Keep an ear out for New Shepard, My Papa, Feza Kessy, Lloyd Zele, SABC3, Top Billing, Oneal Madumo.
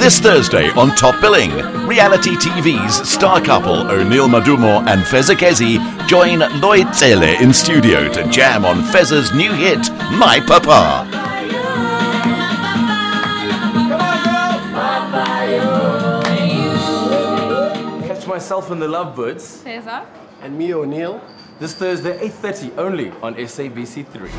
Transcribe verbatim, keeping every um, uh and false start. This Thursday on Top Billing, reality T V's star couple Oneal Madumo and Feza Kessy join Lloyd Zele in studio to jam on Feza's new hit, My Papa. Catch myself and the Lovebirds. Feza. And me, Oneal. This Thursday, eight thirty only on S A B C three.